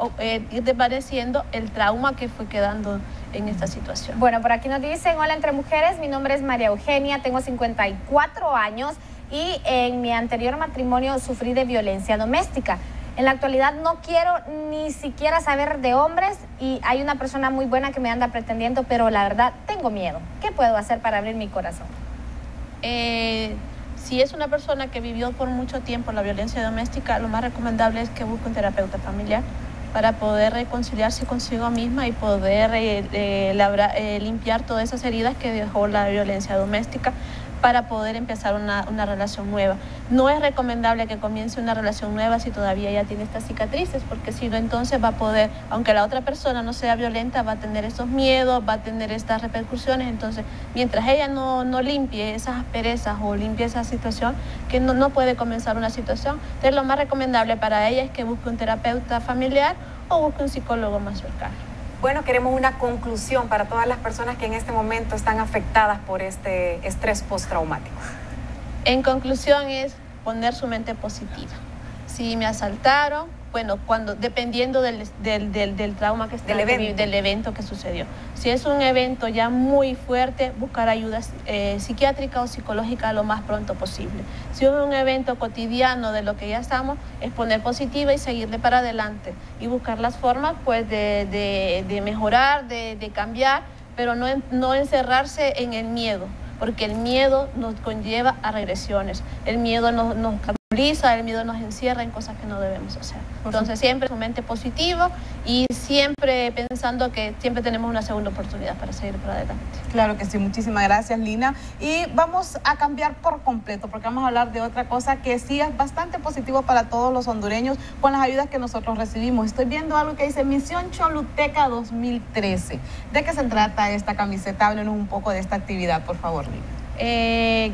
ir desvaneciendo el trauma que fue quedando en esta situación. Bueno, por aquí nos dicen, hola Entre Mujeres, mi nombre es María Eugenia, tengo 54 años y en mi anterior matrimonio sufrí de violencia doméstica. En la actualidad no quiero ni siquiera saber de hombres y hay una persona muy buena que me anda pretendiendo, pero la verdad tengo miedo. ¿Qué puedo hacer para abrir mi corazón? Si es una persona que vivió por mucho tiempo la violencia doméstica, lo más recomendable es que busque un terapeuta familiar para poder reconciliarse consigo misma y poder limpiar todas esas heridas que dejó la violencia doméstica, para poder empezar una relación nueva. No es recomendable que comience una relación nueva si todavía ya tiene estas cicatrices, porque si no, entonces va a poder, aunque la otra persona no sea violenta, va a tener esos miedos, va a tener estas repercusiones. Entonces, mientras ella no limpie esas asperezas o limpie esa situación, que no puede comenzar una situación. Entonces, lo más recomendable para ella es que busque un terapeuta familiar o busque un psicólogo más cercano. Bueno, queremos una conclusión para todas las personas que en este momento están afectadas por este estrés postraumático. En conclusión es poner su mente positiva. Si me asaltaron, bueno, dependiendo del trauma que está viviendo, del evento que sucedió. Si es un evento ya muy fuerte, buscar ayuda psiquiátrica o psicológica lo más pronto posible. Si es un evento cotidiano de lo que ya estamos, es poner positiva y seguirle para adelante y buscar las formas, pues, de mejorar, de cambiar, pero no encerrarse en el miedo, porque el miedo nos conlleva a regresiones, el miedo nos capitaliza, el miedo nos encierra en cosas que no debemos hacer. Entonces siempre su mente positiva y siempre pensando que siempre tenemos una segunda oportunidad para seguir para adelante. Claro que sí, muchísimas gracias, Lina. Y vamos a cambiar por completo, porque vamos a hablar de otra cosa que sí es bastante positivo para todos los hondureños con las ayudas que nosotros recibimos. Estoy viendo algo que dice Misión Choluteca 2013. ¿De qué se trata esta camiseta? Háblenos un poco de esta actividad, por favor, Lina.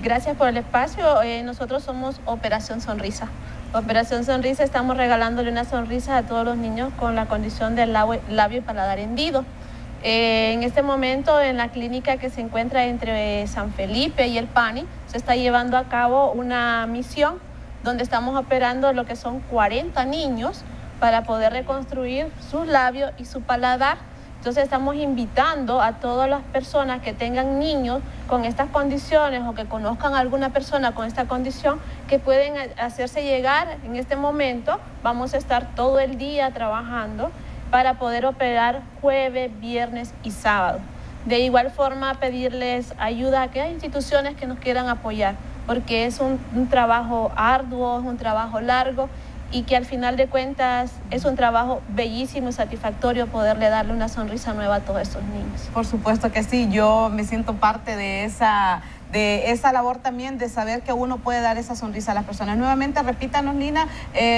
Gracias por el espacio. Nosotros somos Operación Sonrisa. Operación Sonrisa, estamos regalándole una sonrisa a todos los niños con la condición del labio y paladar hendido. En este momento, en la clínica que se encuentra entre San Felipe y El Pani, se está llevando a cabo una misión donde estamos operando lo que son 40 niños para poder reconstruir sus labios y su paladar. Entonces estamos invitando a todas las personas que tengan niños con estas condiciones o que conozcan a alguna persona con esta condición que pueden hacerse llegar en este momento. Vamos a estar todo el día trabajando para poder operar jueves, viernes y sábado. De igual forma, pedirles ayuda a aquellas instituciones que nos quieran apoyar, porque es un trabajo arduo, es un trabajo largo, y que al final de cuentas es un trabajo bellísimo y satisfactorio poderle darle una sonrisa nueva a todos estos niños. Por supuesto que sí, yo me siento parte de esa labor también, de saber que uno puede dar esa sonrisa a las personas. Nuevamente, repítanos, Lina,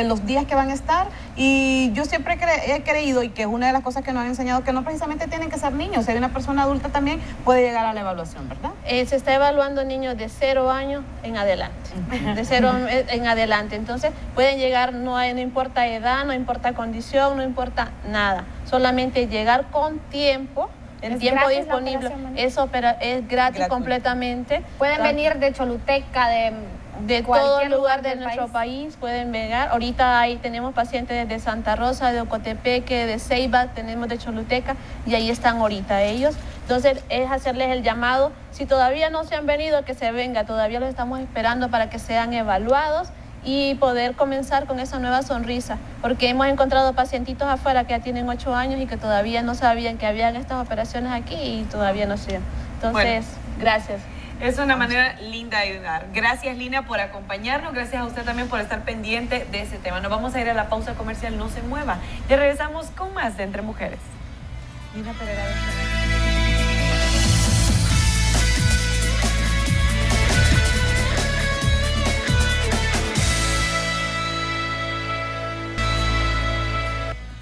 los días que van a estar. Y yo siempre he creído, y que es una de las cosas que nos han enseñado, que no precisamente tienen que ser niños, si hay una persona adulta también puede llegar a la evaluación, ¿verdad? Se está evaluando niños de 0 años en adelante, de 0 en adelante. Entonces pueden llegar, no importa edad, no importa condición, no importa nada, solamente llegar con tiempo. El tiempo disponible es gratis completamente. Pueden venir de Choluteca, de todo lugar de nuestro país, pueden venir. Ahorita ahí tenemos pacientes desde Santa Rosa, de Ocotepeque, de Ceiba, tenemos de Choluteca, y ahí están ahorita ellos. Entonces es hacerles el llamado, si todavía no se han venido, que se venga, todavía los estamos esperando para que sean evaluados y poder comenzar con esa nueva sonrisa, porque hemos encontrado pacientitos afuera que ya tienen 8 años y que todavía no sabían que habían estas operaciones aquí y todavía no siguen. Entonces, bueno, gracias. Es una manera linda de ayudar. Gracias, Lina, por acompañarnos. Gracias a usted también por estar pendiente de ese tema. Nos vamos a ir a la pausa comercial, no se mueva. Ya regresamos con más de Entre Mujeres. Lina Pereira.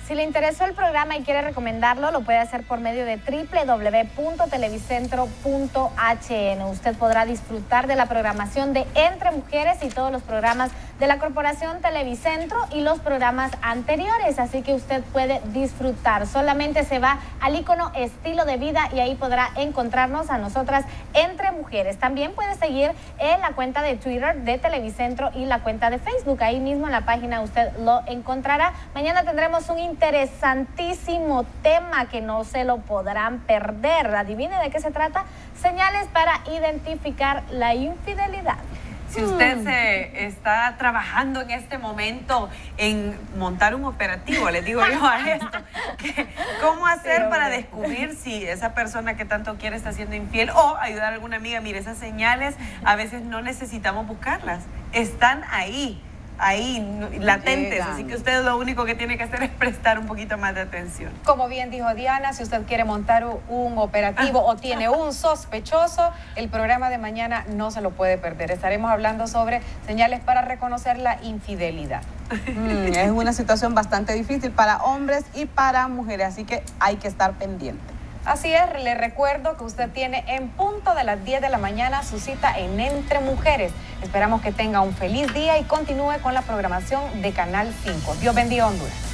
Si le interesó el programa y quiere recomendarlo, lo puede hacer por medio de www.televicentro.hn. Usted podrá disfrutar de la programación de Entre Mujeres y todos los programas de la Corporación Televicentro y los programas anteriores, así que usted puede disfrutar. Solamente se va al icono Estilo de Vida y ahí podrá encontrarnos a nosotras, Entre Mujeres. También puede seguir en la cuenta de Twitter de Televicentro y la cuenta de Facebook. Ahí mismo en la página usted lo encontrará. Mañana tendremos un interesantísimo tema que no se lo podrán perder. Adivine de qué se trata: señales para identificar la infidelidad. Si usted se está trabajando en este momento en montar un operativo, les digo yo a esto, ¿cómo hacer para descubrir si esa persona que tanto quiere está siendo infiel, o ayudar a alguna amiga? Mire, esas señales a veces no necesitamos buscarlas, están ahí latentes, así que usted lo único que tiene que hacer es prestar un poquito más de atención. Como bien dijo Diana, si usted quiere montar un operativo o tiene un sospechoso, el programa de mañana no se lo puede perder. Estaremos hablando sobre señales para reconocer la infidelidad. Es una situación bastante difícil para hombres y para mujeres, así que hay que estar pendiente. Así es, le recuerdo que usted tiene en punto de las 10 de la mañana su cita en Entre Mujeres. Esperamos que tenga un feliz día y continúe con la programación de Canal 5. Dios bendiga Honduras.